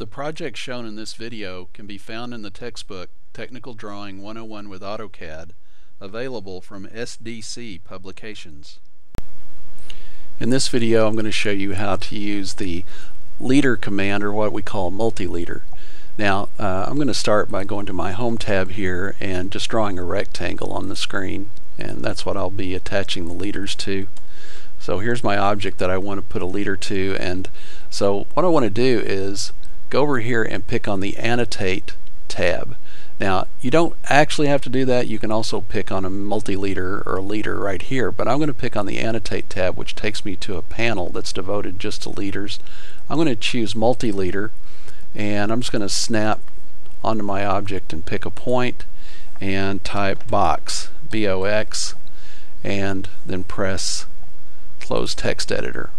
The project shown in this video can be found in the textbook Technical Drawing 101 with AutoCAD, available from SDC Publications. In this video I'm going to show you how to use the leader command, or what we call multi-leader. Now I'm going to start by going to my home tab here and just drawing a rectangle on the screen, and that's what I'll be attaching the leaders to. So here's my object that I want to put a leader to, and so what I want to do is go over here and pick on the annotate tab. Now you don't actually have to do that, you can also pick on a multi-leader or a leader right here, but I'm going to pick on the annotate tab, which takes me to a panel that's devoted just to leaders. I'm going to choose multi-leader, and I'm just going to snap onto my object and pick a point and type box, B-O-X, and then press close text editor.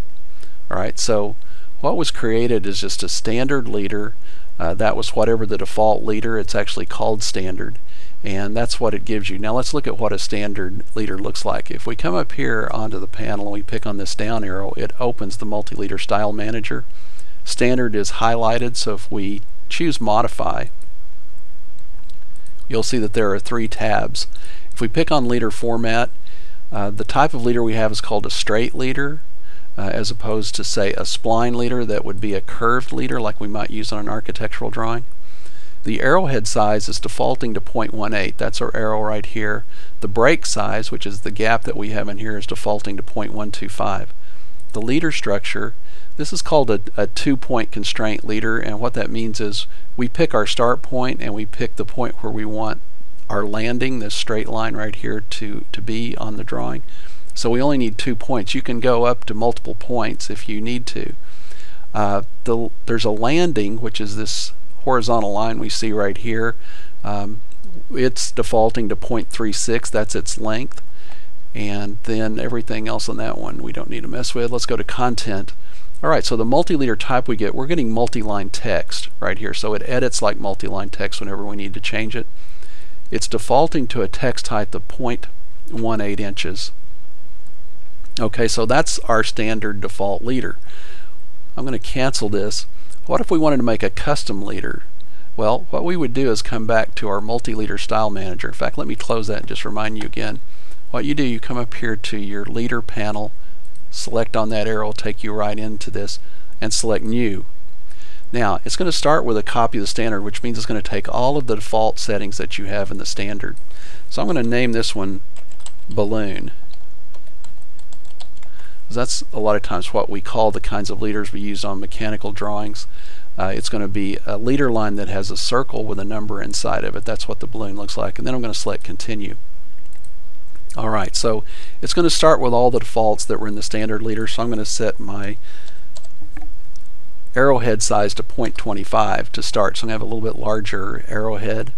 Alright, so what was created is just a standard leader. That was whatever the default leader, it's actually called standard, and that's what it gives you. Now let's look at what a standard leader looks like. If we come up here onto the panel and we pick on this down arrow, it opens the multi-leader style manager. Standard is highlighted, so if we choose modify, you'll see that there are three tabs. If we pick on leader format, the type of leader we have is called a straight leader, as opposed to, say, a spline leader that would be a curved leader like we might use on an architectural drawing. The arrowhead size is defaulting to 0.18, that's our arrow right here. The break size, which is the gap that we have in here, is defaulting to 0.125. The leader structure, this is called a two-point constraint leader, and what that means is we pick our start point and we pick the point where we want our landing, this straight line right here, to be on the drawing. So we only need 2 points. You can go up to multiple points if you need to. There's a landing, which is this horizontal line we see right here. It's defaulting to 0.36, that's its length. And then everything else on that one we don't need to mess with. Let's go to content. Alright, so the multi-leader type we get, we're getting multi-line text right here. So it edits like multi-line text whenever we need to change it. It's defaulting to a text height of 0.18 inches. Okay, so that's our standard default leader. I'm going to cancel this. What if we wanted to make a custom leader? Well, what we would do is come back to our multi-leader style manager. In fact, let me close that and just remind you again. What you do, you come up here to your leader panel, select on that arrow, take you right into this, and select new. Now, it's going to start with a copy of the standard, which means it's going to take all of the default settings that you have in the standard. So I'm going to name this one Balloon. That's a lot of times what we call the kinds of leaders we use on mechanical drawings. It's going to be a leader line that has a circle with a number inside of it. That's what the balloon looks like. And then I'm going to select continue. Alright, so it's going to start with all the defaults that were in the standard leader, so I'm going to set my arrowhead size to 0.25 to start, so I'm going to have a little bit larger arrowhead.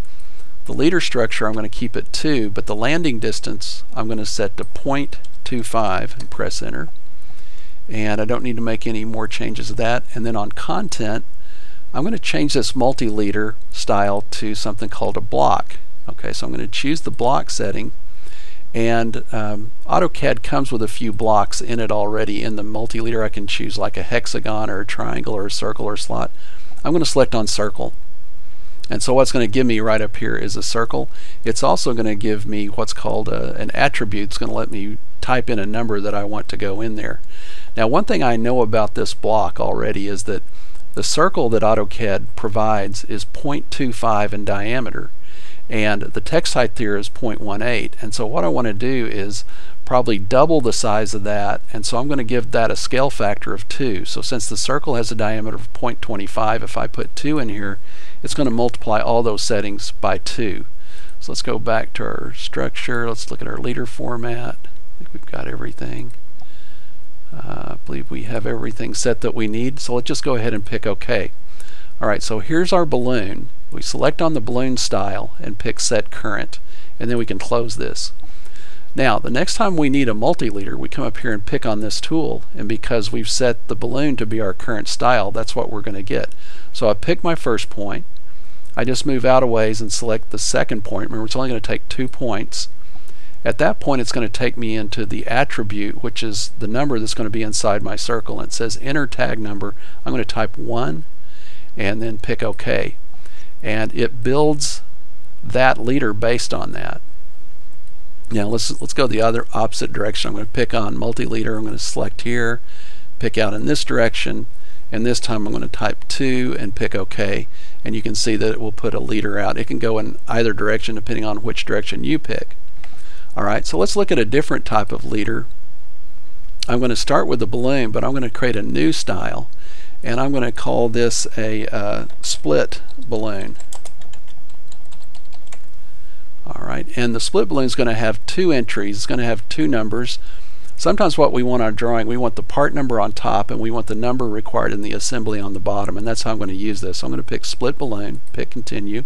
The leader structure I'm going to keep at 2, but the landing distance I'm going to set to 0.25 and press enter. And I don't need to make any more changes to that. And then on content, I'm going to change this multi-leader style to something called a block. Okay, so I'm going to choose the block setting, and AutoCAD comes with a few blocks in it already. In the multi-leader I can choose like a hexagon or a triangle or a circle or a slot. I'm going to select on circle, and so what's going to give me right up here is a circle. It's also going to give me what's called an attribute. It's going to let me type in a number that I want to go in there. Now, one thing I know about this block already is that the circle that AutoCAD provides is 0.25 in diameter, and the text height here is 0.18, and so what I want to do is probably double the size of that, and so I'm going to give that a scale factor of 2. So since the circle has a diameter of 0.25, if I put 2 in here, it's going to multiply all those settings by 2. So let's go back to our structure. Let's look at our leader format. I think we've got everything. I believe we have everything set that we need, so let's just go ahead and pick OK. Alright, so here's our balloon. We select on the balloon style and pick set current, and then we can close this. Now, the next time we need a multi-leader, we come up here and pick on this tool, and because we've set the balloon to be our current style, that's what we're going to get. So I pick my first point, I just move out a ways and select the second point. Remember, it's only going to take 2 points. At that point, it's going to take me into the attribute, which is the number that's going to be inside my circle. It says enter tag number. I'm going to type 1, and then pick OK. And it builds that leader based on that. Now let's go the other opposite direction. I'm going to pick on multi-leader. I'm going to select here, pick out in this direction, and this time I'm going to type 2 and pick OK. And you can see that it will put a leader out. It can go in either direction depending on which direction you pick. Alright, so let's look at a different type of leader. I'm going to start with the balloon, but I'm going to create a new style, and I'm going to call this a split balloon. Alright, and the split balloon is going to have two entries. It's going to have two numbers. Sometimes what we want on our drawing, we want the part number on top and we want the number required in the assembly on the bottom, and that's how I'm going to use this. So I'm going to pick split balloon, pick continue,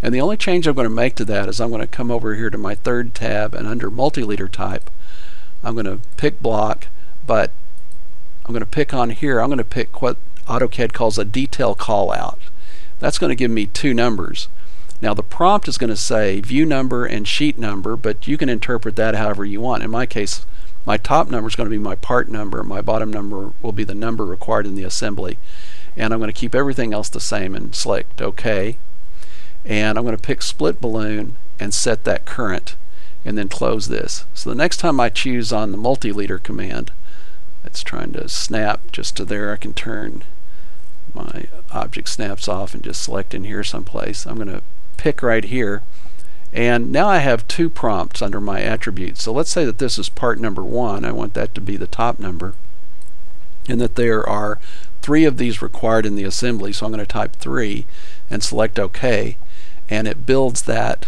and the only change I'm going to make to that is I'm going to come over here to my third tab, and under multi-leader type I'm going to pick block, but I'm going to pick on here, I'm going to pick what AutoCAD calls a detail callout. That's going to give me two numbers. Now the prompt is going to say view number and sheet number, but you can interpret that however you want. In my case, my top number is going to be my part number, my bottom number will be the number required in the assembly. And I'm going to keep everything else the same and select OK. And I'm going to pick split balloon and set that current, and then close this. So the next time I choose on the multi-leader command, it's trying to snap just to there. I can turn my object snaps off and just select in here someplace. I'm going to pick right here, and now I have two prompts under my attributes. So let's say that this is part number 1. I want that to be the top number, and that there are 3 of these required in the assembly. So I'm going to type 3 and select OK, and it builds that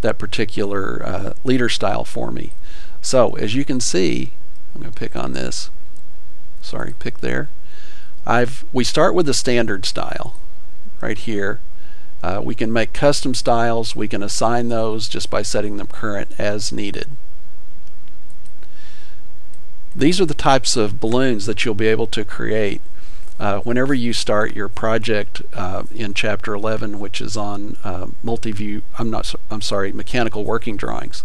particular leader style for me. So as you can see, I'm going to pick on this. Sorry, pick there. We start with the standard style right here. We can make custom styles. We can assign those just by setting them current as needed. These are the types of balloons that you'll be able to create whenever you start your project in Chapter 11, which is on mechanical working drawings.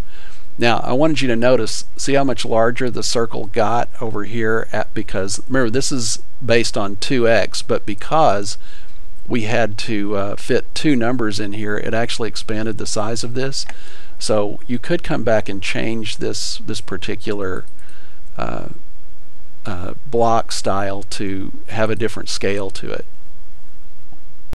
Now I wanted you to notice, see how much larger the circle got over here because remember this is based on 2x, but because we had to fit 2 numbers in here, it actually expanded the size of this. So you could come back and change this particular block style to have a different scale to it.